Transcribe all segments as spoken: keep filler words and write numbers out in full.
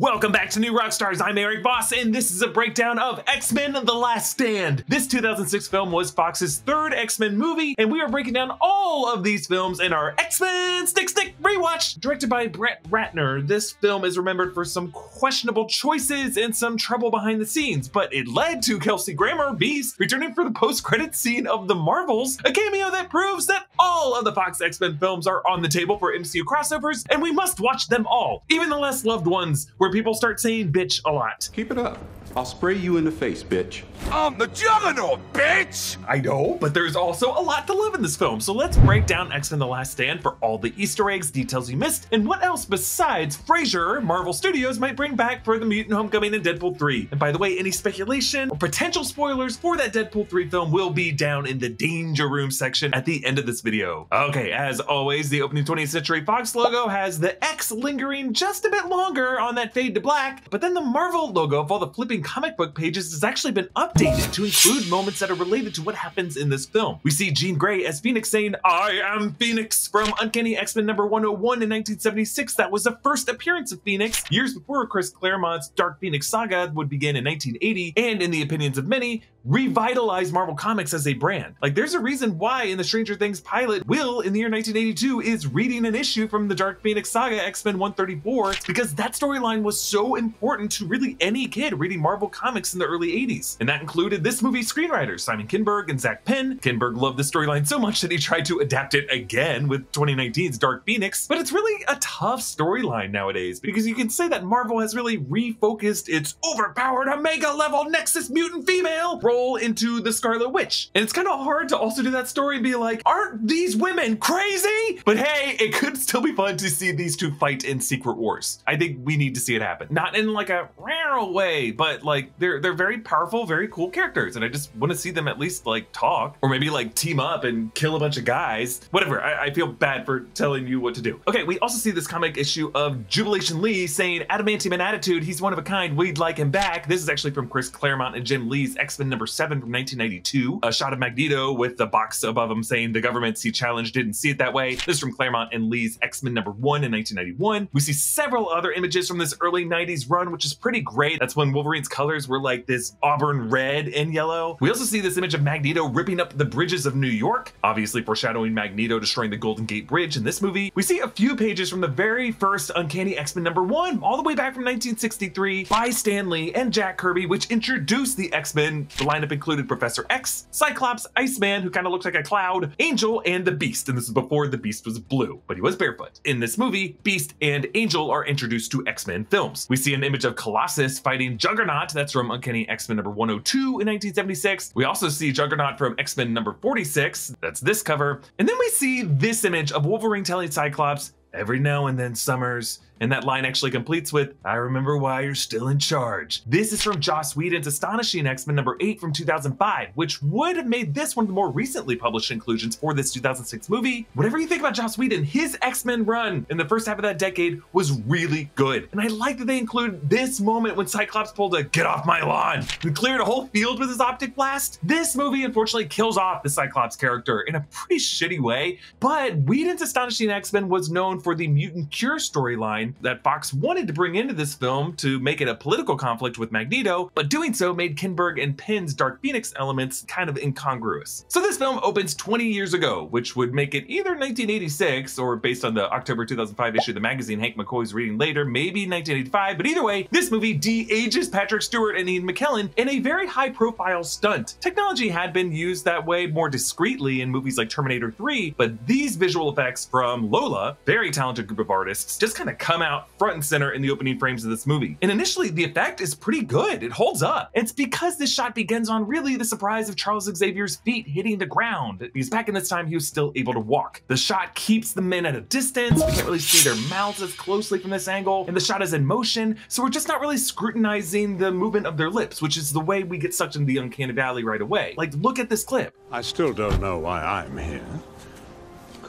Welcome back to New Rockstars. I'm Erik Voss, and this is a breakdown of X-Men The Last Stand. This two thousand six film was Fox's third X-Men movie, and we are breaking down all of these films in our X-Men Stick Stick Rewatch. Directed by Brett Ratner, this film is remembered for some questionable choices and some trouble behind the scenes, but it led to Kelsey Grammer, Beast, returning for the post-credits scene of The Marvels, a cameo that proves that all of the Fox X-Men films are on the table for M C U crossovers, and we must watch them all, even the less loved ones, where people start saying bitch a lot. Keep it up. I'll spray you in the face, bitch. I'm the juggernaut, bitch! I know, but there's also a lot to love in this film, so let's break down X-Men The Last Stand for all the Easter eggs, details you missed, and what else besides Frasier Marvel Studios might bring back for The Mutant Homecoming and Deadpool three. And by the way, any speculation or potential spoilers for that Deadpool three film will be down in the Danger Room section at the end of this video. Okay, as always, the opening twentieth century Fox logo has the X lingering just a bit longer on that fade to black, but then the Marvel logo of all the flipping comic book pages has actually been updated to include moments that are related to what happens in this film. We see Jean Grey as Phoenix saying, "I am Phoenix," from Uncanny X-Men number one oh one in nineteen seventy-six. That was the first appearance of Phoenix, years before Chris Claremont's Dark Phoenix saga would begin in nineteen eighty, and in the opinions of many, revitalize Marvel Comics as a brand. Like, there's a reason why in the Stranger Things pilot, Will in the year nineteen eighty-two is reading an issue from the Dark Phoenix saga X-Men one thirty-four, because that storyline was so important to really any kid reading Marvel Marvel Comics in the early eighties. And that included this movie's screenwriters, Simon Kinberg and Zach Penn. Kinberg loved the storyline so much that he tried to adapt it again with twenty nineteen's Dark Phoenix. But it's really a tough storyline nowadays, because you can say that Marvel has really refocused its overpowered Omega level Nexus mutant female role into the Scarlet Witch. And it's kind of hard to also do that story and be like, aren't these women crazy? But hey, it could still be fun to see these two fight in Secret Wars. I think we need to see it happen. Not in like a rare way, but like they're they're very powerful, very cool characters, and I just want to see them at least like talk, or maybe like team up and kill a bunch of guys. Whatever. I, I feel bad for telling you what to do. Okay, we also see this comic issue of Jubilation Lee saying, "Adamantium in attitude, he's one of a kind, we'd like him back." This is actually from Chris Claremont and Jim Lee's X-Men number seven from nineteen ninety-two. A shot of Magneto with the box above him saying, "The governments he challenged didn't see it that way." This is from Claremont and Lee's X-Men number one in nineteen ninety-one. We see several other images from this early nineties run, which is pretty great. That's when Wolverine's colors were like this auburn red and yellow. We also see this image of Magneto ripping up the bridges of New York, obviously foreshadowing Magneto destroying the Golden Gate Bridge in this movie. We see a few pages from the very first Uncanny X-Men number one, all the way back from nineteen sixty-three, by Stan Lee and Jack Kirby, which introduced the X-Men. The lineup included Professor X, Cyclops, Iceman, who kind of looks like a cloud, Angel, and the Beast. And this is before the Beast was blue, but he was barefoot. In this movie, Beast and Angel are introduced to X-Men films. We see an image of Colossus fighting Juggernaut. That's from Uncanny X-Men number one oh two in nineteen seventy-six. We also see Juggernaut from X-Men number forty-six. That's this cover. And then we see this image of Wolverine telling Cyclops, "Every now and then, Summers." And that line actually completes with, "I remember why you're still in charge." This is from Joss Whedon's astonishing X-Men number eight from two thousand five, which would have made this one of the more recently published inclusions for this two thousand six movie. Whatever you think about Joss Whedon, his X-Men run in the first half of that decade was really good. And I like that they include this moment when Cyclops pulled a "get off my lawn" and cleared a whole field with his optic blast. This movie unfortunately kills off the Cyclops character in a pretty shitty way, but Whedon's astonishing X-Men was known for the mutant cure storyline that Fox wanted to bring into this film to make it a political conflict with Magneto, but doing so made Kinberg and Penn's Dark Phoenix elements kind of incongruous. So this film opens twenty years ago, which would make it either nineteen eighty-six, or based on the October two thousand five issue of the magazine Hank McCoy's reading later, maybe nineteen eighty-five, but either way, this movie de-ages Patrick Stewart and Ian McKellen in a very high-profile stunt. Technology had been used that way more discreetly in movies like Terminator three, but these visual effects from Lola, very talented group of artists, just kind of come out front and center in the opening frames of this movie. And initially, the effect is pretty good. It holds up. It's because this shot begins on really the surprise of Charles Xavier's feet hitting the ground, because back in this time, he was still able to walk. The shot keeps the men at a distance. We can't really see their mouths as closely from this angle, and the shot is in motion, so we're just not really scrutinizing the movement of their lips, which is the way we get sucked into the uncanny valley right away. Like, look at this clip. "I still don't know why I'm here.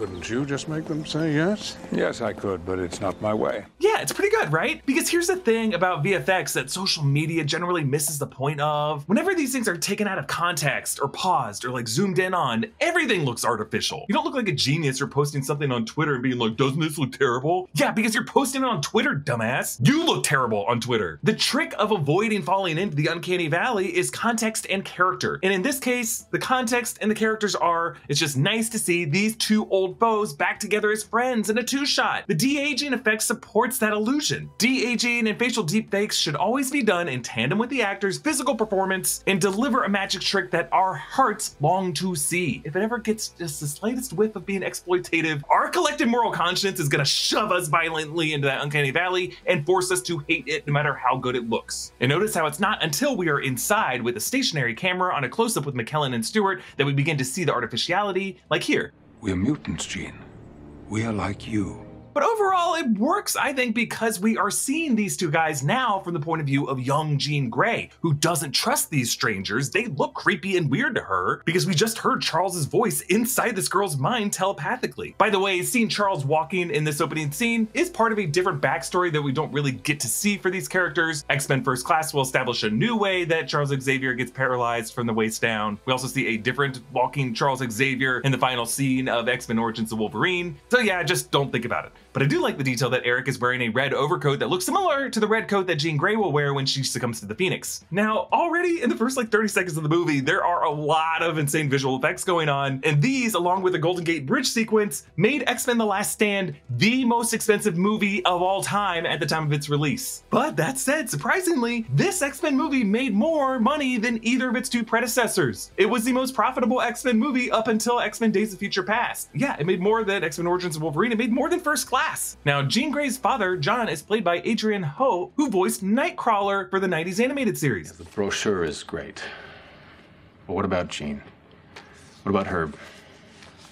Couldn't you just make them say yes? Yes, I could, but it's not my way. Yeah, it's pretty good, right? Because here's the thing about V F X that social media generally misses the point of. Whenever these things are taken out of context or paused or like zoomed in on, everything looks artificial. You don't look like a genius for posting something on Twitter and being like, doesn't this look terrible? Yeah, because you're posting it on Twitter, dumbass. You look terrible on Twitter. The trick of avoiding falling into the uncanny valley is context and character. And in this case, the context and the characters are, it's just nice to see these two old foes back together as friends in a two-shot. The de-aging effect supports that illusion. De-aging and facial deepfakes should always be done in tandem with the actor's physical performance and deliver a magic trick that our hearts long to see. If it ever gets just the slightest whiff of being exploitative, our collective moral conscience is gonna shove us violently into that uncanny valley and force us to hate it no matter how good it looks. And notice how it's not until we are inside with a stationary camera on a close-up with McKellen and Stewart that we begin to see the artificiality, like here. We are mutants, Jean. We are like you. But overall, it works, I think, because we are seeing these two guys now from the point of view of young Jean Grey, who doesn't trust these strangers. They look creepy and weird to her because we just heard Charles's voice inside this girl's mind telepathically. By the way, seeing Charles walking in this opening scene is part of a different backstory that we don't really get to see for these characters. X-Men First Class will establish a new way that Charles Xavier gets paralyzed from the waist down. We also see a different walking Charles Xavier in the final scene of X-Men Origins Wolverine. So yeah, just don't think about it. But I do like the detail that Erik is wearing a red overcoat that looks similar to the red coat that Jean Grey will wear when she succumbs to the Phoenix. Now, already in the first like thirty seconds of the movie, there are a lot of insane visual effects going on, and these, along with the Golden Gate Bridge sequence, made X-Men The Last Stand the most expensive movie of all time at the time of its release. But that said, surprisingly, this X-Men movie made more money than either of its two predecessors. It was the most profitable X-Men movie up until X-Men Days of Future Past. Yeah, it made more than X-Men Origins of Wolverine. It made more than First Class. Now, Jean Grey's father, John, is played by Adrian Ho, who voiced Nightcrawler for the nineties animated series. Yeah, the brochure is great. But what about Jean? What about her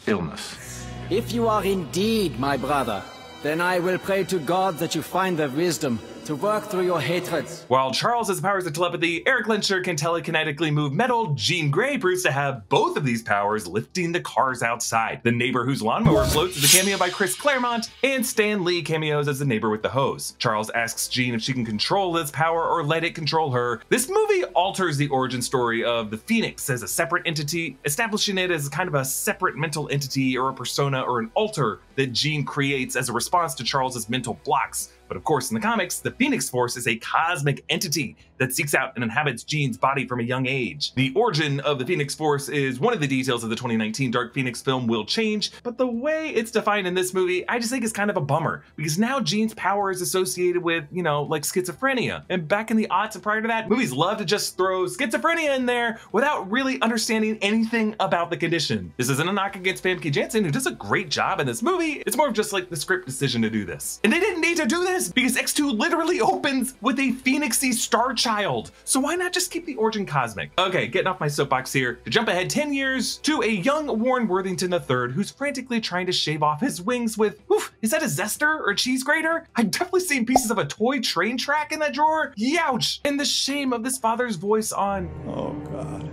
illness? If you are indeed my brother, then I will pray to God that you find the wisdom to work through your hatreds. While Charles has powers of telepathy, Erik Lehnsherr can telekinetically move metal, Jean Grey proves to have both of these powers, lifting the cars outside. The neighbor whose lawnmower floats is a cameo by Chris Claremont, and Stan Lee cameos as the neighbor with the hose. Charles asks Jean if she can control this power or let it control her. This movie alters the origin story of the Phoenix as a separate entity, establishing it as kind of a separate mental entity or a persona or an alter that Jean creates as a response to Charles's mental blocks. But of course, in the comics, the Phoenix Force is a cosmic entity that seeks out and inhabits Jean's body from a young age. The origin of the Phoenix Force is one of the details of the twenty nineteen Dark Phoenix film will change, but the way it's defined in this movie, I just think is kind of a bummer, because now Jean's power is associated with, you know, like schizophrenia. And back in the aughts and prior to that, movies love to just throw schizophrenia in there without really understanding anything about the condition. This isn't a knock against Famke Janssen, who does a great job in this movie. It's more of just like the script decision to do this. And they didn't need to do this, because X two literally opens with a Phoenixy star child. So why not just keep the origin cosmic? Okay, getting off my soapbox here to jump ahead ten years to a young Warren Worthington the third who's frantically trying to shave off his wings with, oof, is that a zester or a cheese grater? I've definitely seen pieces of a toy train track in that drawer. Youch! And the shame of this father's voice on, oh God,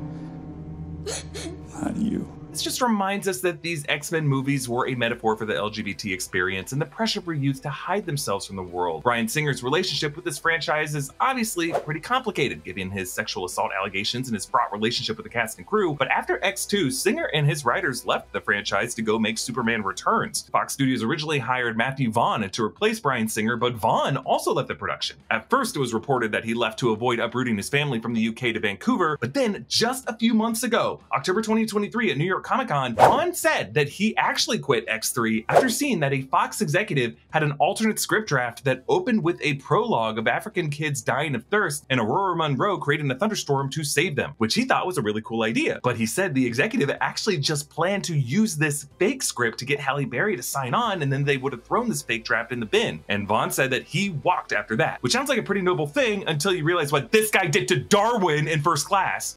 not you. This just reminds us that these X-Men movies were a metaphor for the L G B T experience and the pressure for youth to hide themselves from the world. Brian Singer's relationship with this franchise is obviously pretty complicated, given his sexual assault allegations and his fraught relationship with the cast and crew. But after X two, Singer and his writers left the franchise to go make Superman Returns. Fox Studios originally hired Matthew Vaughn to replace Brian Singer, but Vaughn also left the production. At first, it was reported that he left to avoid uprooting his family from the U K to Vancouver, but then just a few months ago, October twenty twenty-three at New York Comic-Con, Vaughn said that he actually quit X three after seeing that a Fox executive had an alternate script draft that opened with a prologue of African kids dying of thirst and Aurora Monroe creating a thunderstorm to save them, which he thought was a really cool idea. But he said the executive actually just planned to use this fake script to get Halle Berry to sign on, and then they would have thrown this fake draft in the bin. And Vaughn said that he walked after that, which sounds like a pretty noble thing until you realize what this guy did to Darwin in First Class.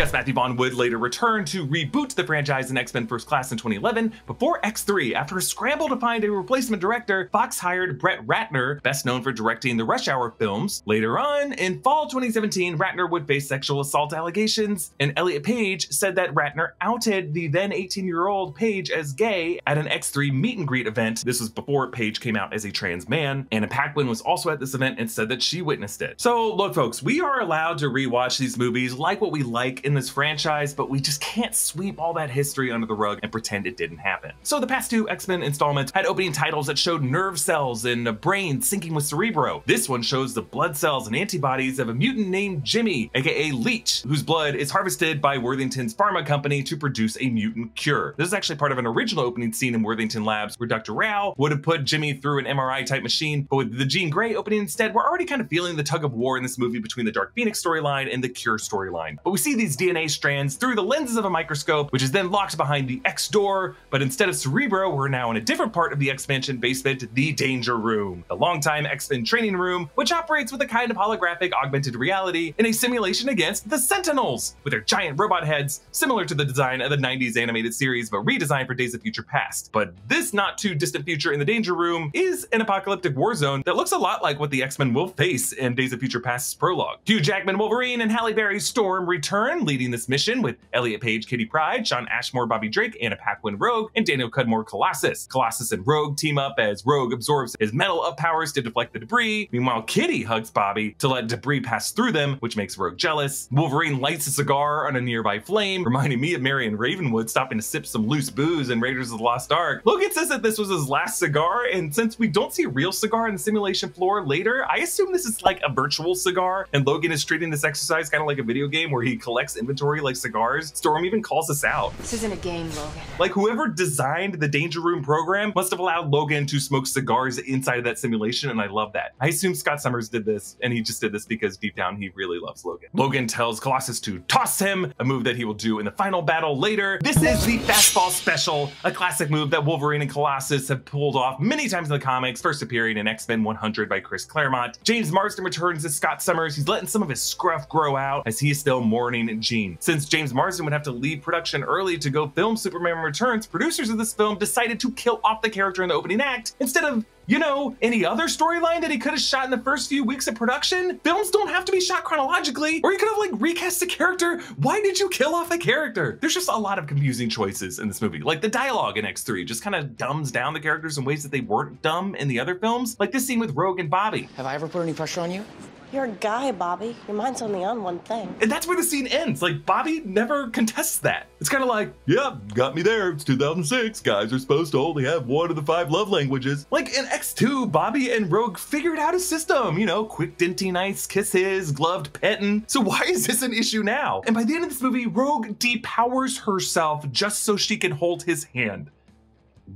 Yes, Matthew Vaughn would later return to reboot the franchise in X-Men First Class in twenty eleven. Before X three, after a scramble to find a replacement director, Fox hired Brett Ratner, best known for directing the Rush Hour films. Later on, in fall twenty seventeen, Ratner would face sexual assault allegations, and Elliot Page said that Ratner outed the then eighteen-year-old Page as gay at an X three meet and greet event. This was before Page came out as a trans man. Anna Paquin was also at this event and said that she witnessed it. So look, folks, we are allowed to rewatch these movies like what we like in this franchise, but we just can't sweep all that history under the rug and pretend it didn't happen. So the past two X-Men installments had opening titles that showed nerve cells and a brain syncing with Cerebro. This one shows the blood cells and antibodies of a mutant named Jimmy, aka Leech, whose blood is harvested by Worthington's pharma company to produce a mutant cure. This is actually part of an original opening scene in Worthington Labs where Doctor Rao would have put Jimmy through an M R I type machine, but with the Jean Grey opening instead, we're already kind of feeling the tug of war in this movie between the Dark Phoenix storyline and the Cure storyline. But we see these D N A strands through the lenses of a microscope, which is then locked behind the X door, but instead of Cerebro, we're now in a different part of the X-Mansion basement, the Danger Room, the longtime X-Men training room, which operates with a kind of holographic augmented reality in a simulation against the Sentinels, with their giant robot heads, similar to the design of the nineties animated series, but redesigned for Days of Future Past. But this not too distant future in the Danger Room is an apocalyptic war zone that looks a lot like what the X-Men will face in Days of Future Past's prologue. Hugh Jackman Wolverine and Halle Berry's Storm return, leading this mission with Elliot Page Kitty Pryde, Sean Ashmore Bobby Drake, Anna Paquin Rogue, and Daniel Cudmore Colossus. Colossus and Rogue team up as Rogue absorbs his metal up powers to deflect the debris. Meanwhile, Kitty hugs Bobby to let debris pass through them, which makes Rogue jealous. Wolverine lights a cigar on a nearby flame, reminding me of Marion Ravenwood stopping to sip some loose booze in Raiders of the Lost Ark. Logan says that this was his last cigar, and since we don't see a real cigar in the simulation floor later, I assume this is like a virtual cigar, and Logan is treating this exercise kind of like a video game where he collects inventory like cigars. Storm even calls us out. This isn't a game, Logan. Like, whoever designed the Danger Room program must have allowed Logan to smoke cigars inside of that simulation, and I love that. I assume Scott Summers did this, and he just did this because deep down he really loves Logan. Logan tells Colossus to toss him, a move that he will do in the final battle later. This is the fastball special, a classic move that Wolverine and Colossus have pulled off many times in the comics, first appearing in X-Men one hundred by Chris Claremont. James Marsden returns as Scott Summers. He's letting some of his scruff grow out as he is still mourning Jean. Since James Marsden would have to leave production early to go film Superman Returns, producers of this film decided to kill off the character in the opening act instead of, you know, any other storyline that he could have shot in the first few weeks of production. Films don't have to be shot chronologically, or he could have like recast the character. Why did you kill off the character? There's just a lot of confusing choices in this movie. Like, the dialogue in X three just kind of dumbs down the characters in ways that they weren't dumb in the other films, like this scene with Rogue and Bobby. Have I ever put any pressure on you? You're a guy, Bobby. Your mind's only on one thing. And that's where the scene ends. Like, Bobby never contests that. It's kind of like, yeah, got me there. It's two thousand six. Guys are supposed to only have one of the five love languages. Like, in X two, Bobby and Rogue figured out a system. You know, quick dinty nights, kisses, gloved petting. So why is this an issue now? And by the end of this movie, Rogue depowers herself just so she can hold his hand.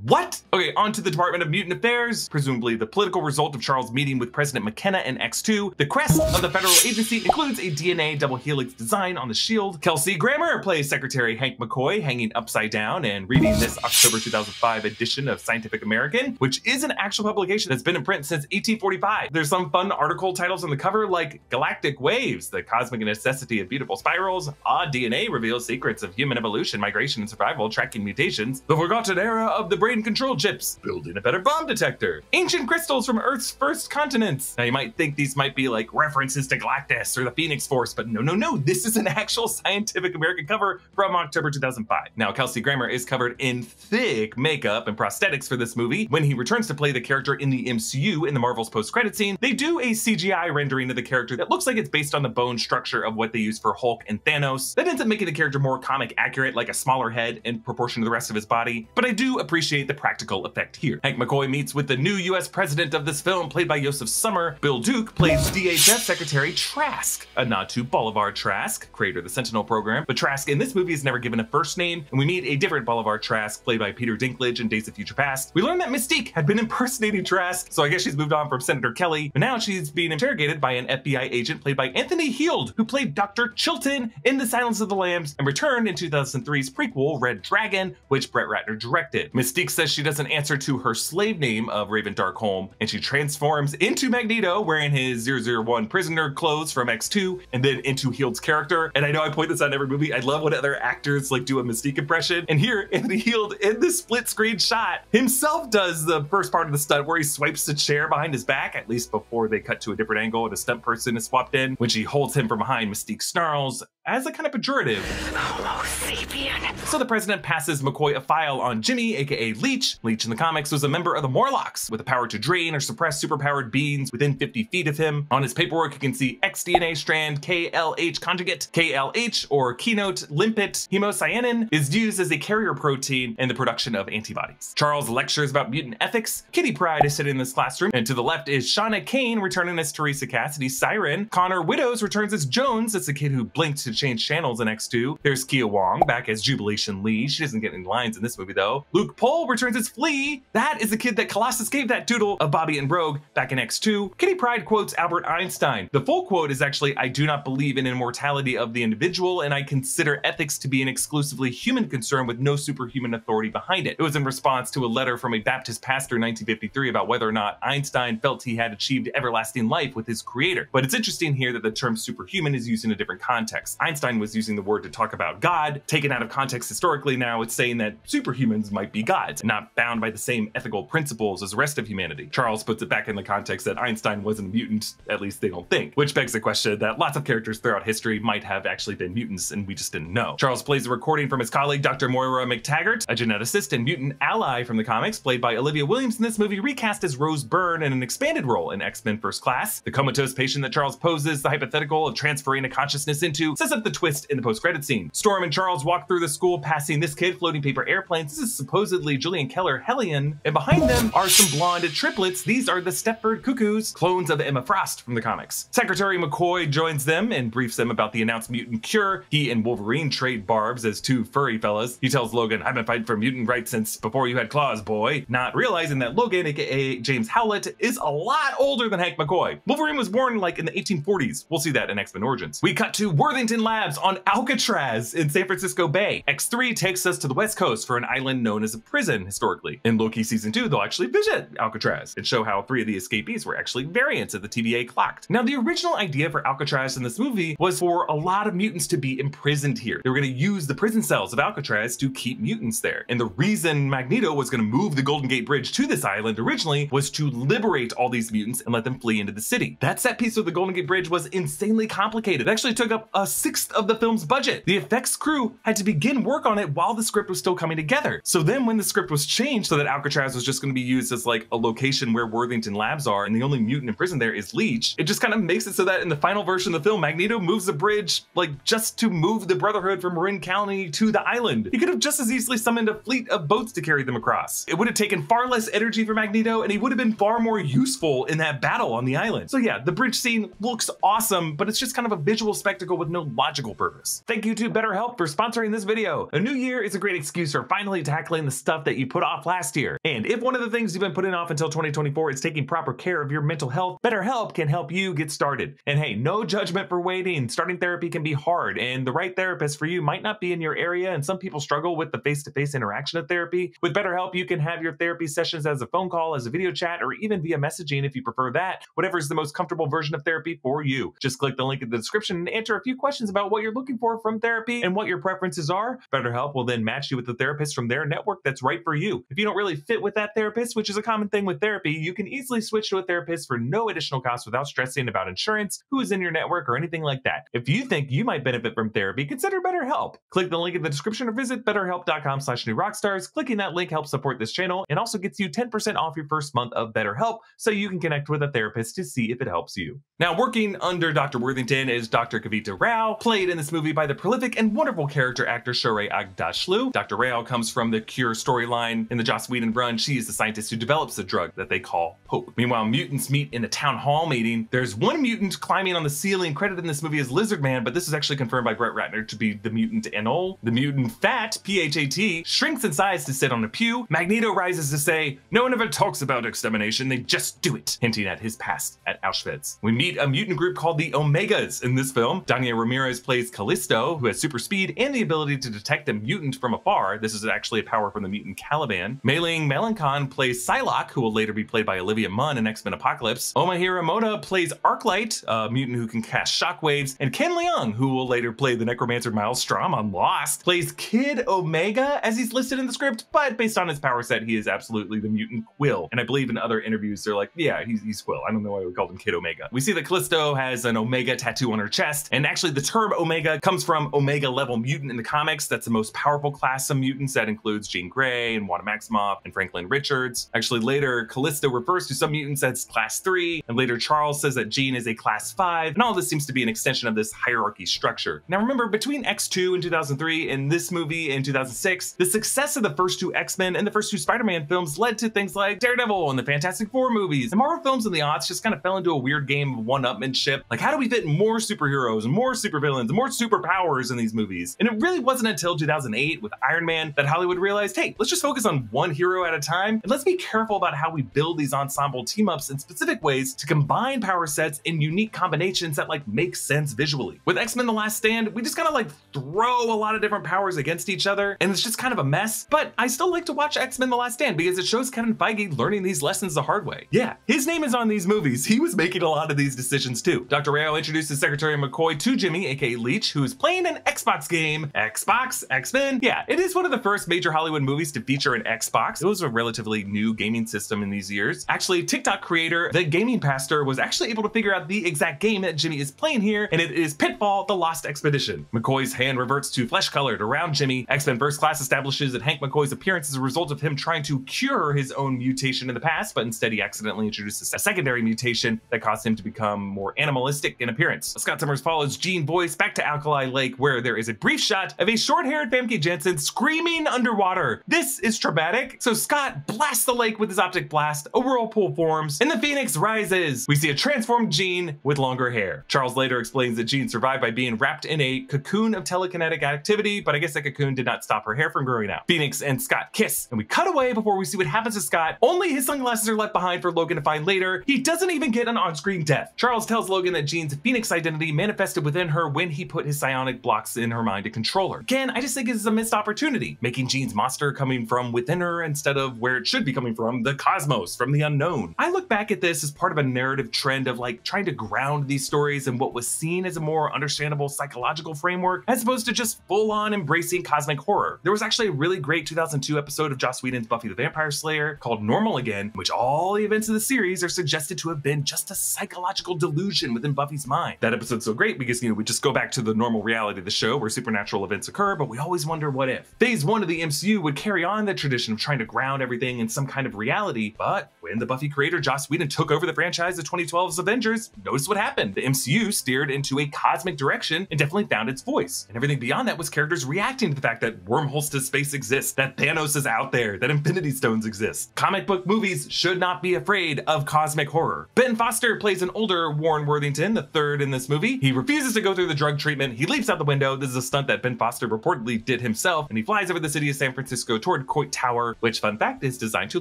What? Okay, on to the Department of Mutant Affairs, presumably the political result of Charles' meeting with President McKenna and X two. The crest of the federal agency includes a D N A double helix design on the shield. Kelsey Grammer plays Secretary Hank McCoy, hanging upside down and reading this October two thousand five edition of Scientific American, which is an actual publication that's been in print since eighteen forty-five. There's some fun article titles on the cover like Galactic Waves, the Cosmic Necessity of Beautiful Spirals, Odd D N A Reveals Secrets of Human Evolution, Migration and Survival, Tracking Mutations, The Forgotten Era of the Brain Control Chips, Building a Better Bomb Detector, Ancient Crystals from Earth's First Continents. Now, you might think these might be like references to Galactus or the Phoenix Force, but no, no, no. This is an actual Scientific American cover from October two thousand five. Now, Kelsey Grammer is covered in thick makeup and prosthetics for this movie. When he returns to play the character in the M C U in the Marvels post-credit scene, they do a C G I rendering of the character that looks like it's based on the bone structure of what they use for Hulk and Thanos. That ends up making the character more comic accurate, like a smaller head in proportion to the rest of his body. But I do appreciate the practical effect here. Hank McCoy meets with the new U S president of this film, played by Joseph Summer. Bill Duke plays D H S Secretary Trask, a nod to Bolivar Trask, creator of the Sentinel program. But Trask in this movie is never given a first name, and we meet a different Bolivar Trask, played by Peter Dinklage in Days of Future Past. We learned that Mystique had been impersonating Trask, so I guess she's moved on from Senator Kelly, but now she's being interrogated by an F B I agent played by Anthony Heald, who played Doctor Chilton in The Silence of the Lambs and returned in two thousand three's prequel, Red Dragon, which Brett Ratner directed. Mystique Mystique says she doesn't answer to her slave name of Raven Darkholm, and she transforms into Magneto wearing his zero zero one prisoner clothes from X two, and then into Heald's character. And I know I point this out in every movie, I love when other actors like do a Mystique impression, and here Anthony Heald in the split screen shot himself does the first part of the stunt where he swipes the chair behind his back, at least before they cut to a different angle and a stunt person is swapped in. When she holds him from behind, Mystique snarls as a kind of pejorative. Homo sapien. So the president passes McCoy a file on Jimmy, aka Leech. Leech in the comics was a member of the Morlocks with the power to drain or suppress superpowered beings within fifty feet of him. On his paperwork, you can see X D N A strand K L H conjugate. K L H, or keynote limpet hemocyanin, is used as a carrier protein in the production of antibodies. Charles lectures about mutant ethics. Kitty Pryde is sitting in this classroom, and to the left is Shauna Kane returning as Teresa Cassidy, Siren. Connor Widows returns as Jones. That's the kid who blinked to change channels in X two. There's Kia Wong back as Jubilation Lee. She doesn't get any lines in this movie though. Luke Pohl returns as Flea. That is the kid that Colossus gave that doodle of Bobby and Rogue back in X two. Kitty Pryde quotes Albert Einstein. The full quote is actually, "I do not believe in immortality of the individual, and I consider ethics to be an exclusively human concern with no superhuman authority behind it." It was in response to a letter from a Baptist pastor in nineteen fifty-three about whether or not Einstein felt he had achieved everlasting life with his creator. But it's interesting here that the term superhuman is used in a different context. Einstein was using the word to talk about God. Taken out of context historically, now it's saying that superhumans might be gods and not bound by the same ethical principles as the rest of humanity. Charles puts it back in the context that Einstein wasn't a mutant, at least they don't think, which begs the question that lots of characters throughout history might have actually been mutants and we just didn't know. Charles plays a recording from his colleague Doctor Moira McTaggart, a geneticist and mutant ally from the comics, played by Olivia Williams in this movie, recast as Rose Byrne in an expanded role in X-Men First Class. The comatose patient that Charles poses the hypothetical of transferring a consciousness into sets up the twist in the post-credit scene. Storm and Charles walk through the school passing this kid floating paper airplanes. This is supposedly Julian Keller Hellion, and behind them are some blonde triplets. These are the Stepford Cuckoos, clones of Emma Frost from the comics. Secretary McCoy joins them and briefs them about the announced mutant cure. He and Wolverine trade barbs as two furry fellas. He tells Logan, "I've been fighting for mutant rights since before you had claws, boy," not realizing that Logan, aka James Howlett, is a lot older than Hank McCoy. Wolverine was born like in the eighteen forties. We'll see that in X-Men Origins. We cut to Worthington Labs on Alcatraz in San Francisco Bay. X three takes us to the West Coast for an island known as a prison historically. In Loki season two, they'll actually visit Alcatraz and show how three of the escapees were actually variants of the T V A clocked. Now, the original idea for Alcatraz in this movie was for a lot of mutants to be imprisoned here. They were going to use the prison cells of Alcatraz to keep mutants there. And the reason Magneto was going to move the Golden Gate Bridge to this island originally was to liberate all these mutants and let them flee into the city. That set piece of the Golden Gate Bridge was insanely complicated. It actually took up a sixth of the film's budget. The effects crew had to begin work on it while the script was still coming together. So then when the script was changed so that Alcatraz was just going to be used as like a location where Worthington Labs are and the only mutant in prison there is Leech, it just kind of makes it so that in the final version of the film, Magneto moves the bridge like just to move the Brotherhood from Marin County to the island. He could have just as easily summoned a fleet of boats to carry them across. It would have taken far less energy for Magneto and he would have been far more useful in that battle on the island. So yeah, the bridge scene looks awesome, but it's just kind of a visual spectacle with no logical purpose. Thank you to BetterHelp for sponsoring this video. A new year is a great excuse for finally tackling the stuff that you put off last year. And if one of the things you've been putting off until twenty twenty-four is taking proper care of your mental health, BetterHelp can help you get started. And hey, no judgment for waiting. Starting therapy can be hard, and the right therapist for you might not be in your area, and some people struggle with the face-to-face interaction of therapy. With BetterHelp, you can have your therapy sessions as a phone call, as a video chat, or even via messaging if you prefer that. Whatever is the most comfortable version of therapy for you. Just click the link in the description and answer a few questions about what you're looking for from therapy and what your preferences are. BetterHelp will then match you with the therapist from their network that's right for you. If you don't really fit with that therapist, which is a common thing with therapy, you can easily switch to a therapist for no additional cost without stressing about insurance, who is in your network, or anything like that. If you think you might benefit from therapy, consider BetterHelp. Click the link in the description or visit betterhelp dot com slash new rockstars. Clicking that link helps support this channel and also gets you ten percent off your first month of BetterHelp so you can connect with a therapist to see if it helps you. Now, working under Doctor Worthington is Doctor Kavita Rao, played in this movie by the prolific and wonderful character actor Shorey Aghdashloo. Doctor Rao comes from the Cure storyline in the Joss Whedon run. She is the scientist who develops the drug that they call hope. Meanwhile, mutants meet in a town hall meeting. There's one mutant climbing on the ceiling, credited in this movie as Lizard Man, but this is actually confirmed by Brett Ratner to be the mutant Enol. The mutant Fat, P H A T, shrinks in size to sit on a pew. Magneto rises to say, "No one ever talks about extermination, they just do it," hinting at his past at Auschwitz. We meet a mutant group called the Omegas in this film. Dania Romero Ramirez plays Callisto, who has super speed and the ability to detect a mutant from afar. This is actually a power from the mutant Caliban. Mei-Ling Melancon plays Psylocke, who will later be played by Olivia Munn in X-Men Apocalypse. Omohira Mota plays Arclight, a mutant who can cast shockwaves. And Ken Leung, who will later play the Necromancer Miles Strom on Lost, plays Kid Omega as he's listed in the script, but based on his power set, he is absolutely the mutant Quill. And I believe in other interviews, they're like, yeah, he's, he's Quill. I don't know why we called him Kid Omega. We see that Callisto has an Omega tattoo on her chest, and actually the term Omega comes from Omega level mutant in the comics. That's the most powerful class of mutants. That includes Jean Grey and Wanda Maximoff and Franklin Richards. Actually, later Callisto refers to some mutants as class three, and later Charles says that Jean is a class five, and all this seems to be an extension of this hierarchy structure. Now remember, between X two in two thousand three and this movie in two thousand six, the success of the first two X-Men and the first two Spider-Man films led to things like Daredevil and the Fantastic Four movies. The Marvel films and the aughts just kind of fell into a weird game of one-upmanship. Like, how do we fit more superheroes and more supervillains and more superpowers in these movies? And it really wasn't until two thousand eight with Iron Man that Hollywood realized, hey, let's just focus on one hero at a time, and let's be careful about how we build these ensemble team-ups in specific ways to combine power sets in unique combinations that like make sense visually. With X-Men The Last Stand, we just kind of like throw a lot of different powers against each other, and it's just kind of a mess, but I still like to watch X-Men The Last Stand because it shows Kevin Feige learning these lessons the hard way. Yeah, his name is on these movies. He was making a lot of these decisions too. Doctor Rao introduces Secretary McCoy to Jimmy, aka Leech, who is playing an Xbox game. Xbox, X-Men. Yeah, it is one of the first major Hollywood movies to feature an Xbox. It was a relatively new gaming system in these years. Actually, TikTok creator, the gaming pastor, was actually able to figure out the exact game that Jimmy is playing here, and it is Pitfall: The Lost Expedition. McCoy's hand reverts to flesh colored around Jimmy. X-Men First Class establishes that Hank McCoy's appearance is a result of him trying to cure his own mutation in the past, but instead he accidentally introduces a secondary mutation that caused him to become more animalistic in appearance. Scott Summers follows Jean Boyce back to Alkali Lake, where there is a brief shot of a short-haired Famke Janssen screaming underwater. This is traumatic, so Scott blasts the lake with his optic blast, a whirlpool forms, and the Phoenix rises. We see a transformed Jean with longer hair. Charles later explains that Jean survived by being wrapped in a cocoon of telekinetic activity, but I guess that cocoon did not stop her hair from growing out. Phoenix and Scott kiss, and we cut away before we see what happens to Scott. Only his sunglasses are left behind for Logan to find later. He doesn't even get an on-screen death. Charles tells Logan that Jean's Phoenix identity manifested within her when he put his psionic blocks in her mind to control her. Again, I just think this is a missed opportunity, making Jean's monster coming from within her instead of where it should be coming from, the cosmos, from the unknown. I look back at this as part of a narrative trend of like trying to ground these stories in what was seen as a more understandable psychological framework, as opposed to just full-on embracing cosmic horror. There was actually a really great two thousand two episode of Joss Whedon's Buffy the Vampire Slayer called Normal Again, in which all the events of the series are suggested to have been just a psychological delusion within Buffy's mind. That episode's so great because, you know, we just go back to the normal reality of the show where supernatural events occur, but we always wonder what if. Phase one of the M C U would carry on the tradition of trying to ground everything in some kind of reality, but when the Buffy creator Joss Whedon took over the franchise of twenty twelve's Avengers, notice what happened. The M C U steered into a cosmic direction and definitely found its voice. And everything beyond that was characters reacting to the fact that wormholes to space exist, that Thanos is out there, that Infinity Stones exist. Comic book movies should not be afraid of cosmic horror. Ben Foster plays an older Warren Worthington, the third in this movie. He refuses to go through the drug treatment. He leaps out the window. This is a stunt that Ben Foster reportedly did himself, and he flies over the city of San Francisco toward Coit Tower, which, fun fact, is designed to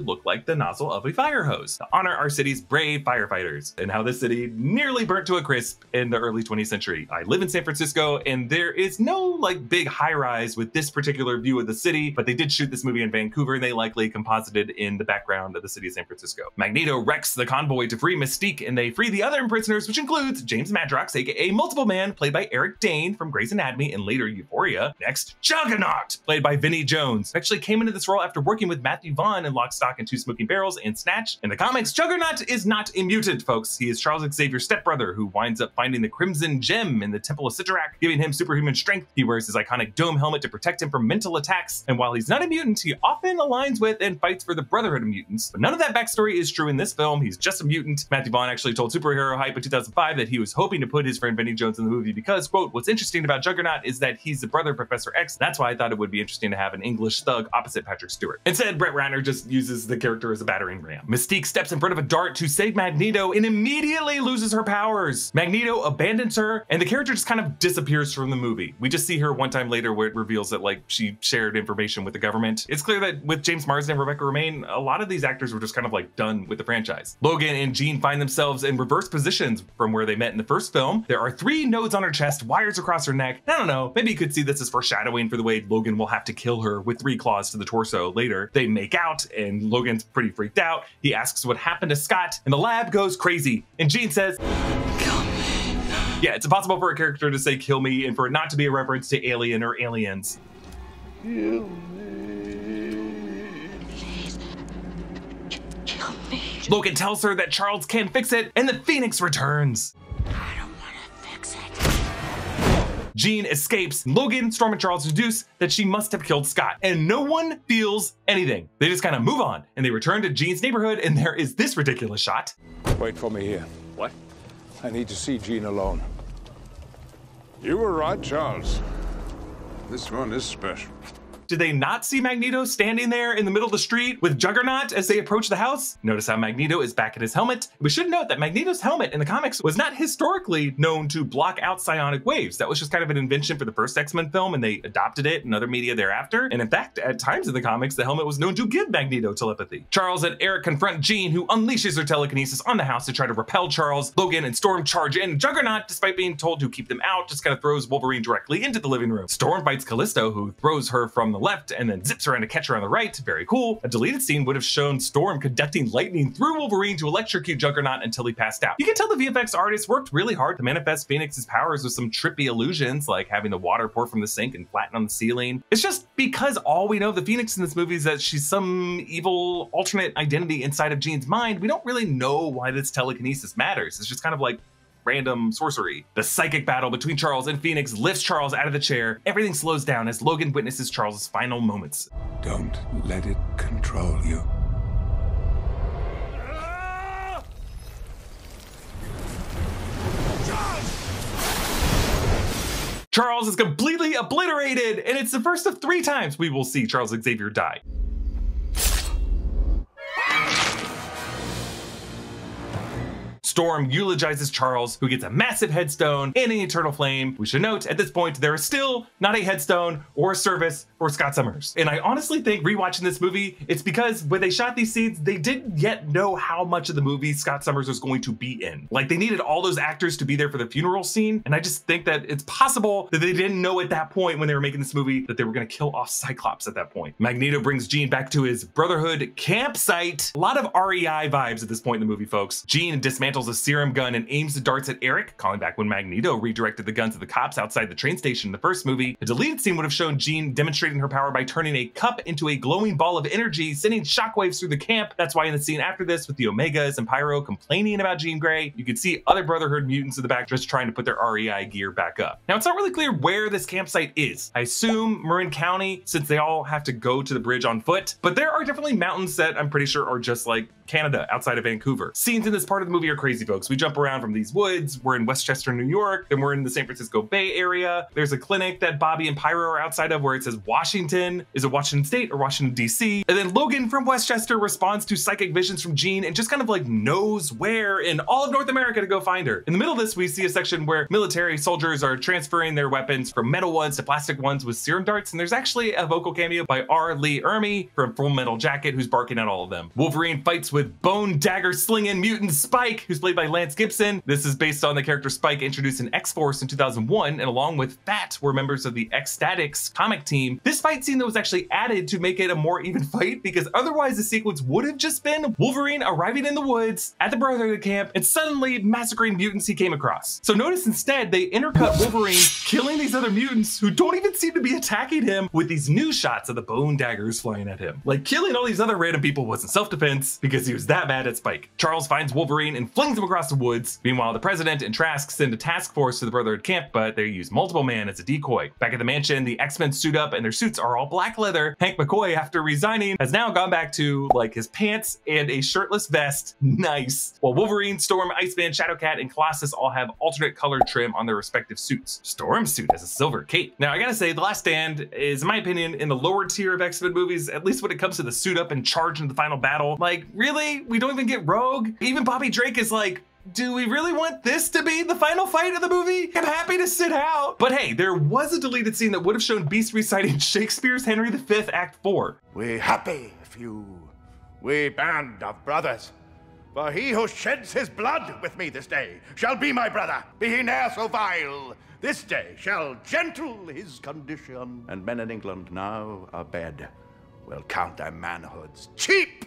look like the nozzle of a fire hose, to honor our city's brave firefighters and how this city nearly burnt to a crisp in the early twentieth century. I live in San Francisco, and there is no like big high-rise with this particular view of the city, but they did shoot this movie in Vancouver, and they likely composited in the background of the city of San Francisco. Magneto wrecks the convoy to free Mystique, and they free the other prisoners, which includes James Madrox, aka Multiple Man, played by Eric Dane from Grey's Anatomy and later Euphoria. Next, Juggernaut, played by Vinnie Jones, who actually came into this role after working with Matthew Vaughn in Lock, Stock, and Two Smoking Barrels and Snatch. In the comics, Juggernaut is not a mutant, folks. He is Charles Xavier's stepbrother, who winds up finding the Crimson Gem in the Temple of Sitarak, giving him superhuman strength. He wears his iconic dome helmet to protect him from mental attacks, and while he's not a mutant, he often aligns with and fights for the Brotherhood of Mutants. But none of that backstory is true in this film. He's just a mutant. Matthew Vaughn actually told Superhero Hype in two thousand five that he was hoping to put his friend Vinnie Jones in the movie because, quote, what's interesting about Juggernaut is that he's the brother of Professor X. That's why I thought it would be interesting to have an English thug opposite Patrick Stewart. Instead, Brett Ratner just uses the character as a battering ram. Mystique steps in front of a dart to save Magneto and immediately loses her powers. Magneto abandons her, and the character just kind of disappears from the movie. We just see her one time later where it reveals that, like, she shared information with the government. It's clear that with James Marsden and Rebecca Romijn, a lot of these actors were just kind of like done with the franchise. Logan and Jean find themselves in reverse positions from where they met in the first film. There are three nodes on her chest, wires across her neck. I don't know, maybe you could see this as foreshadowing for the way Logan will have to kill her with three claws to the torso later. They make out, and Logan's pretty freaked out. He asks what happened to Scott, and the lab goes crazy. And Jean says, yeah, it's impossible for a character to say kill me and for it not to be a reference to Alien or Aliens. Kill me. Please. K- kill me. Logan tells her that Charles can fix it, and the Phoenix returns. I don't want to fix it. Jean escapes. Logan, Storm, and Charles deduce that she must have killed Scott, and no one feels anything. They just kind of move on, and they return to Jean's neighborhood, and there is this ridiculous shot. Wait for me here. What? I need to see Jean alone. You were right, Charles. This one is special. Did they not see Magneto standing there in the middle of the street with Juggernaut as they approach the house? Notice how Magneto is back in his helmet. We should note that Magneto's helmet in the comics was not historically known to block out psionic waves. That was just kind of an invention for the first X-Men film, and they adopted it in other media thereafter. And in fact, at times in the comics, the helmet was known to give Magneto telepathy. Charles and Eric confront Jean, who unleashes her telekinesis on the house to try to repel Charles. Logan and Storm charge in. Juggernaut, despite being told to keep them out, just kind of throws Wolverine directly into the living room. Storm fights Callisto, who throws her from the left and then zips around to catch her on the right. Very cool. A deleted scene would have shown Storm conducting lightning through Wolverine to electrocute Juggernaut until he passed out. You can tell the V F X artists worked really hard to manifest Phoenix's powers with some trippy illusions, like having the water pour from the sink and flatten on the ceiling. It's just because all we know of the Phoenix in this movie is that she's some evil alternate identity inside of Jean's mind. We don't really know why this telekinesis matters. It's just kind of like random sorcery. The psychic battle between Charles and Phoenix lifts Charles out of the chair. Everything slows down as Logan witnesses Charles' final moments. Don't let it control you. Charles is completely obliterated, and it's the first of three times we will see Charles Xavier die. Storm eulogizes Charles, who gets a massive headstone and an eternal flame. We should note, at this point, there is still not a headstone or a service for Scott Summers. And I honestly think rewatching this movie, it's because when they shot these scenes, they didn't yet know how much of the movie Scott Summers was going to be in. Like, they needed all those actors to be there for the funeral scene. And I just think that it's possible that they didn't know at that point when they were making this movie that they were gonna kill off Cyclops at that point. Magneto brings Jean back to his Brotherhood campsite. A lot of R E I vibes at this point in the movie, folks. Jean dismantles a serum gun and aims the darts at Eric, calling back when Magneto redirected the guns of the cops outside the train station in the first movie. A deleted scene would have shown Jean demonstrating her power by turning a cup into a glowing ball of energy, sending shockwaves through the camp. That's why in the scene after this, with the Omegas and Pyro complaining about Jean Grey, you can see other Brotherhood mutants in the back just trying to put their R E I gear back up. Now, it's not really clear where this campsite is. I assume Marin County, since they all have to go to the bridge on foot, but there are definitely mountains that I'm pretty sure are just like Canada outside of Vancouver. Scenes in this part of the movie are crazy, folks. We jump around from these woods. We're in Westchester, New York. Then we're in the San Francisco Bay Area. There's a clinic that Bobby and Pyro are outside of where it says Washington. Is it Washington State or Washington, D C? And then Logan from Westchester responds to psychic visions from Jean and just kind of like knows where in all of North America to go find her. In the middle of this, we see a section where military soldiers are transferring their weapons from metal ones to plastic ones with serum darts. And there's actually a vocal cameo by R. Lee Ermey from Full Metal Jacket, who's barking at all of them. Wolverine fights with bone dagger slinging mutant Spike, who's played by Lance Gibson. This is based on the character Spike introduced in X-Force in two thousand one, and along with Fat were members of the X-Statics comic team. This fight scene that was actually added to make it a more even fight, because otherwise the sequence would have just been Wolverine arriving in the woods at the Brotherhood camp and suddenly massacring mutants he came across. So notice instead they intercut Wolverine killing these other mutants who don't even seem to be attacking him with these new shots of the bone daggers flying at him. Like, killing all these other random people wasn't self-defense because he was that mad at Spike. Charles finds Wolverine and flings him across the woods. Meanwhile, the president and Trask send a task force to the Brotherhood camp, but they use Multiple Man as a decoy. Back at the mansion, the X-Men suit up and they're suits are all black leather. Hank McCoy, after resigning, has now gone back to like his pants and a shirtless vest. Nice. While Wolverine, Storm, Iceman, Shadowcat, and Colossus all have alternate color trim on their respective suits. Storm's suit has a silver cape. Now I gotta say, The Last Stand is, in my opinion, in the lower tier of X-Men movies, at least when it comes to the suit up and charge into the final battle. Like, really? We don't even get Rogue? Even Bobby Drake is like, do we really want this to be the final fight of the movie? I'm happy to sit out. But hey, there was a deleted scene that would have shown Beast reciting Shakespeare's Henry the Fifth, Act four. We happy few, we band of brothers. For he who sheds his blood with me this day shall be my brother, be he ne'er so vile. This day shall gentle his condition. And men in England now abed will count their manhoods cheap.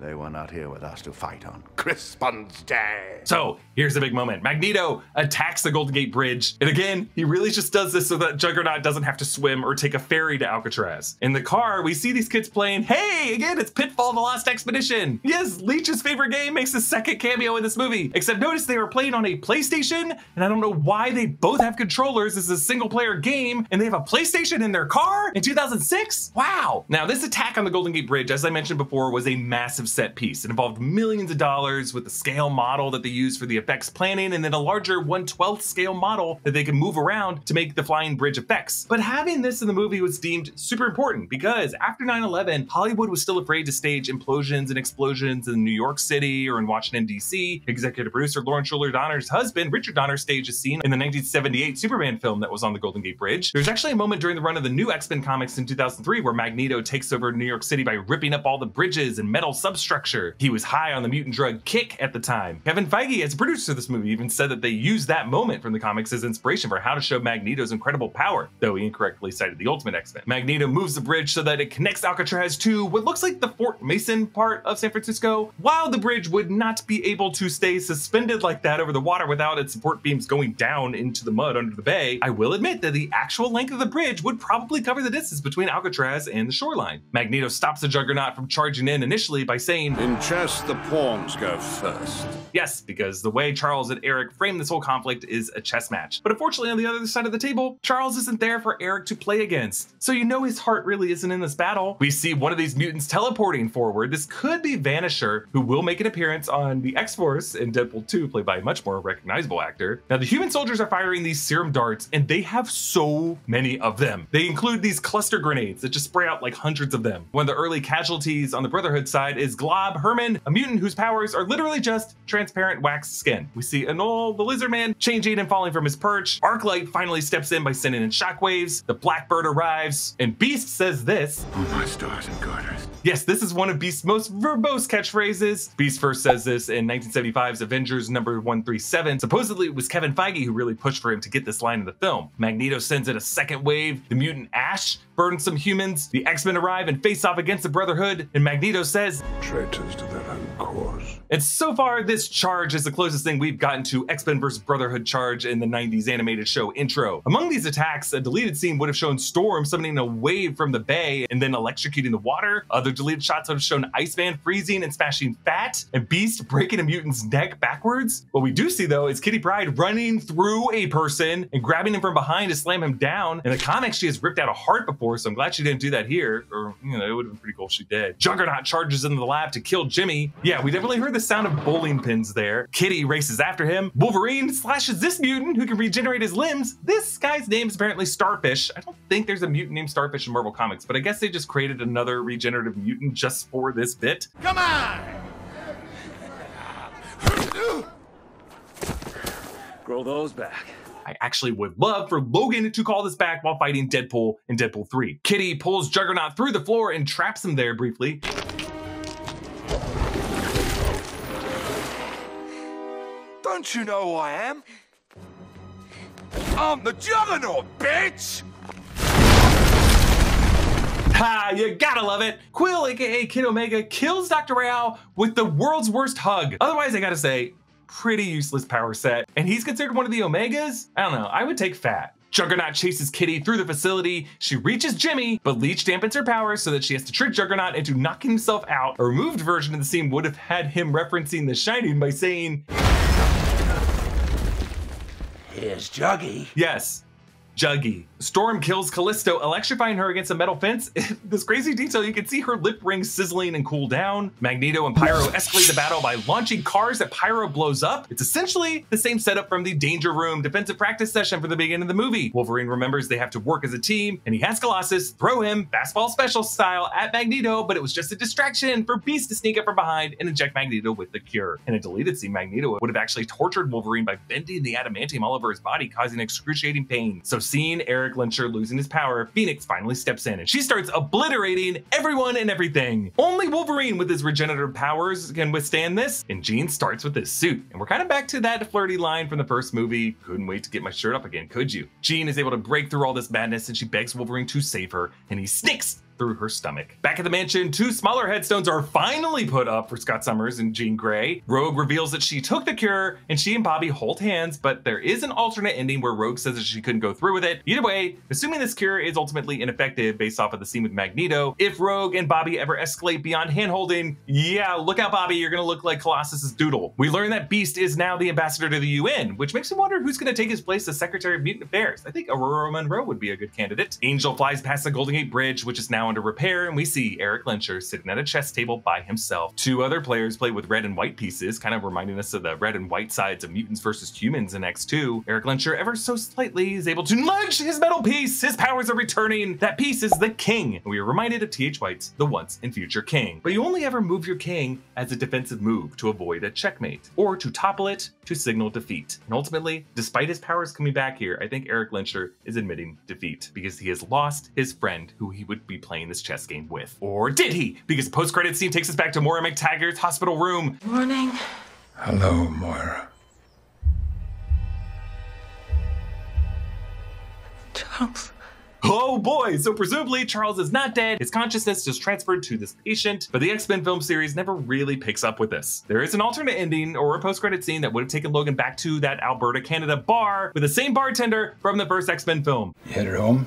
They were not here with us to fight on Crispin's Day. So here's the big moment. Magneto attacks the Golden Gate Bridge. And again, he really just does this so that Juggernaut doesn't have to swim or take a ferry to Alcatraz. In the car, we see these kids playing, hey, again, it's Pitfall: The Lost Expedition. Yes, Leech's favorite game makes his second cameo in this movie. Except notice they were playing on a PlayStation, and I don't know why they both have controllers. This is a single player game, and they have a PlayStation in their car in two thousand six? Wow. Now this attack on the Golden Gate Bridge, as I mentioned before, was a massive set piece. It involved millions of dollars with the scale model that they used for the effects planning, and then a larger one twelfth scale model that they could move around to make the flying bridge effects. But having this in the movie was deemed super important because after nine eleven, Hollywood was still afraid to stage implosions and explosions in New York City or in Washington, D C. Executive producer Lawrence Shuler Donner's husband, Richard Donner, staged a scene in the nineteen seventy-eight Superman film that was on the Golden Gate Bridge. There's actually a moment during the run of the new X-Men comics in two thousand three where Magneto takes over New York City by ripping up all the bridges and metal subs structure. He was high on the mutant drug Kick at the time. Kevin Feige, as a producer of this movie, even said that they used that moment from the comics as inspiration for how to show Magneto's incredible power, though he incorrectly cited the Ultimate X-Men. Magneto moves the bridge so that it connects Alcatraz to what looks like the Fort Mason part of San Francisco. While the bridge would not be able to stay suspended like that over the water without its support beams going down into the mud under the bay, I will admit that the actual length of the bridge would probably cover the distance between Alcatraz and the shoreline. Magneto stops the Juggernaut from charging in initially by saying, in chess, the pawns go first. Yes, because the way Charles and Erik frame this whole conflict is a chess match. But unfortunately, on the other side of the table, Charles isn't there for Erik to play against. So you know his heart really isn't in this battle. We see one of these mutants teleporting forward. This could be Vanisher, who will make an appearance on the X-Force in Deadpool two, played by a much more recognizable actor. Now, the human soldiers are firing these serum darts, and they have so many of them. They include these cluster grenades that just spray out like hundreds of them. One of the early casualties on the Brotherhood side is Glob Herman, a mutant whose powers are literally just transparent wax skin. We see Anol the Lizard Man changing and falling from his perch. Arclight finally steps in by sending in shockwaves. The Blackbird arrives, and Beast says this. Oh my stars and garters. Yes, this is one of Beast's most verbose catchphrases. Beast first says this in nineteen seventy-five's Avengers number one thirty-seven. Supposedly it was Kevin Feige who really pushed for him to get this line in the film. Magneto sends in a second wave. The mutant Ash burns some humans. The X-Men arrive and face off against the Brotherhood, and Magneto says, traitors to their own cause. And so far, this charge is the closest thing we've gotten to X-Men versus Brotherhood charge in the nineties animated show Intro. Among these attacks, a deleted scene would have shown Storm summoning a wave from the bay and then electrocuting the water. Other deleted shots would have shown Iceman freezing and smashing Fat, and Beast breaking a mutant's neck backwards. What we do see, though, is Kitty Pryde running through a person and grabbing him from behind to slam him down. In the comics, she has ripped out a heart before, so I'm glad she didn't do that here. Or, you know, it would have been pretty cool if she did. Juggernaut charges into the lab to kill Jimmy. Yeah, we definitely heard the sound of bowling pins there. Kitty races after him. Wolverine slashes this mutant who can regenerate his limbs. This guy's name is apparently Starfish. I don't think there's a mutant named Starfish in Marvel Comics, but I guess they just created another regenerative mutant just for this bit. Come on! Grow those back. I actually would love for Logan to call this back while fighting Deadpool in Deadpool three. Kitty pulls Juggernaut through the floor and traps him there briefly. Don't you know who I am? I'm the Juggernaut, bitch! Ha, you gotta love it. Quill, aka Kid Omega, kills Doctor Rao with the world's worst hug. Otherwise, I gotta say, pretty useless power set. And he's considered one of the Omegas? I don't know, I would take Fat. Juggernaut chases Kitty through the facility. She reaches Jimmy, but Leech dampens her powers so that she has to trick Juggernaut into knocking himself out. A removed version of the scene would have had him referencing The Shining by saying, here's Juggy. Yes. Juggy. Storm kills Callisto, electrifying her against a metal fence. This crazy detail, you can see her lip ring sizzling and cool down. Magneto and Pyro escalate the battle by launching cars that Pyro blows up. It's essentially the same setup from the Danger Room defensive practice session for the beginning of the movie. Wolverine remembers they have to work as a team, and he has Colossus throw him fastball special style at Magneto, but it was just a distraction for Beast to sneak up from behind and inject Magneto with the cure. In a deleted scene, Magneto would have actually tortured Wolverine by bending the adamantium all over his body, causing excruciating pain. So seeing Eric Lyncher losing his power, Phoenix finally steps in and she starts obliterating everyone and everything. Only Wolverine with his regenerative powers can withstand this, and Jean starts with his suit. And we're kind of back to that flirty line from the first movie, couldn't wait to get my shirt up again, could you? Jean is able to break through all this madness and she begs Wolverine to save her, and he snicks through her stomach. Back at the mansion, two smaller headstones are finally put up for Scott Summers and Jean Grey. Rogue reveals that she took the cure, and she and Bobby hold hands, but there is an alternate ending where Rogue says that she couldn't go through with it. Either way, assuming this cure is ultimately ineffective based off of the scene with Magneto, if Rogue and Bobby ever escalate beyond handholding, yeah, look out Bobby, you're gonna look like Colossus's doodle. We learn that Beast is now the ambassador to the U N, which makes me wonder who's gonna take his place as Secretary of Mutant Affairs. I think Aurora Monroe would be a good candidate. Angel flies past the Golden Gate Bridge, which is now under repair, and we see Eric Lyncher sitting at a chess table by himself. Two other players play with red and white pieces, kind of reminding us of the red and white sides of Mutants versus Humans in X two. Eric Lyncher ever so slightly is able to nudge his metal piece. His powers are returning. That piece is the king. And we are reminded of T H White's The Once and Future King. But you only ever move your king as a defensive move to avoid a checkmate or to topple it to signal defeat. And ultimately, despite his powers coming back here, I think Eric Lyncher is admitting defeat because he has lost his friend who he would be playing this chess game with. Or did he? Because the post-credit scene takes us back to Moira McTaggart's hospital room. Morning. Hello, Moira. Charles. Oh boy, so presumably Charles is not dead. His consciousness is transferred to this patient, but the X-Men film series never really picks up with this. There is an alternate ending or a post-credit scene that would have taken Logan back to that Alberta, Canada bar with the same bartender from the first X-Men film. You headed home?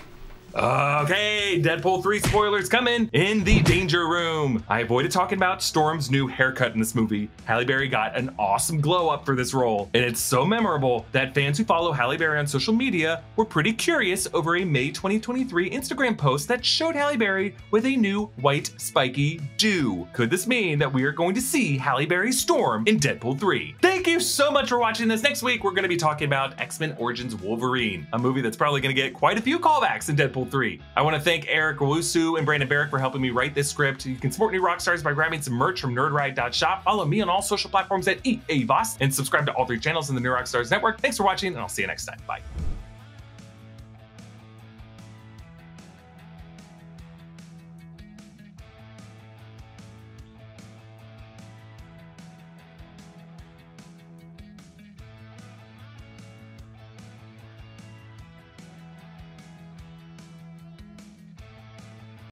Okay, Deadpool three spoilers coming in the Danger Room. I avoided talking about Storm's new haircut in this movie. Halle Berry got an awesome glow up for this role, and it's so memorable that fans who follow Halle Berry on social media were pretty curious over a May twenty twenty-three Instagram post that showed Halle Berry with a new white spiky do. Could this mean that we are going to see Halle Berry Storm in Deadpool three? Thank you so much for watching this. Next week, we're gonna be talking about X-Men Origins Wolverine, a movie that's probably gonna get quite a few callbacks in Deadpool three. I want to thank Eric Owusu and Brandon Barrick for helping me write this script. You can support new rock stars by grabbing some merch from nerd riot dot shop. Follow me on all social platforms at E A Voss and subscribe to all three channels in the New Rock Stars Network. Thanks for watching, and I'll see you next time. Bye.